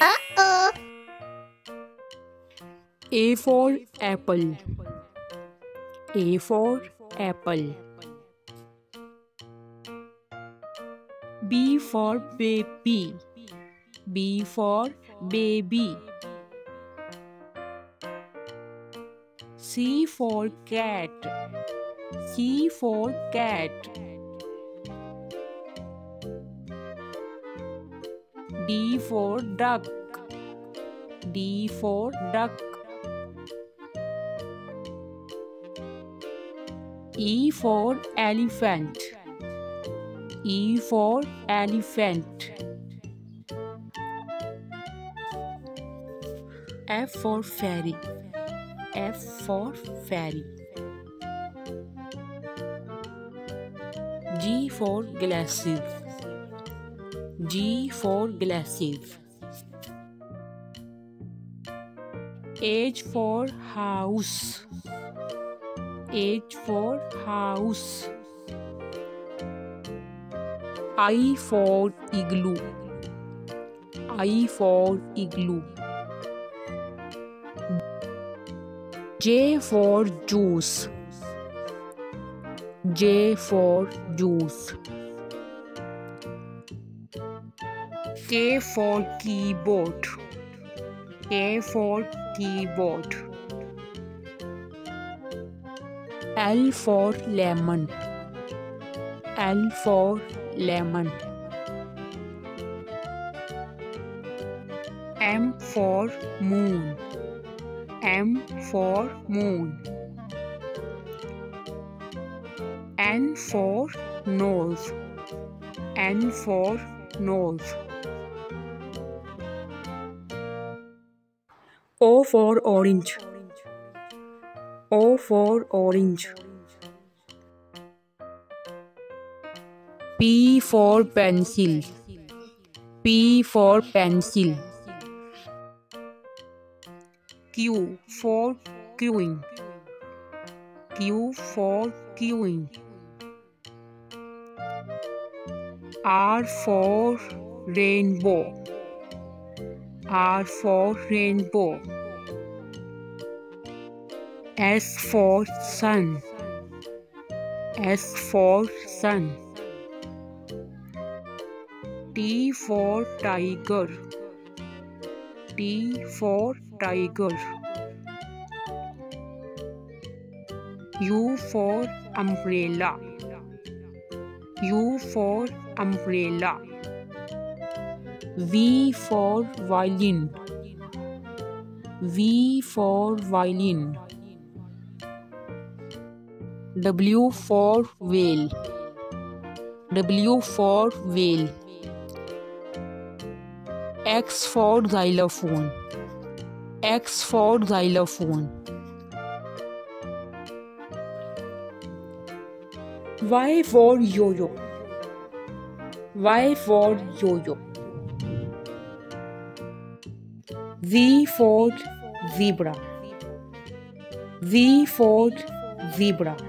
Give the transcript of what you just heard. Uh-oh. A for apple. A for apple. B for baby. B for baby. C for cat. C for cat. D for duck. D for duck. E for elephant. E for elephant. F for fairy. F for fairy. G for glasses. G for glasses. H for house. H for house. I for igloo. I for igloo. J for juice. J for juice. K for keyboard. K for keyboard. L for lemon. L for lemon. M for moon. M for moon. N for nose. N for nose. O for orange. O for orange. P for pencil. P for pencil. Q for queuing. Q for queuing. R for rainbow. R for rainbow. S for sun. S for sun. T for tiger. T for tiger. U for umbrella. U for umbrella. V for violin. V for violin. W for whale. W for whale. X for xylophone. X for xylophone. Y for yo-yo. Y for yo-yo. Z for zebra. Z for zebra.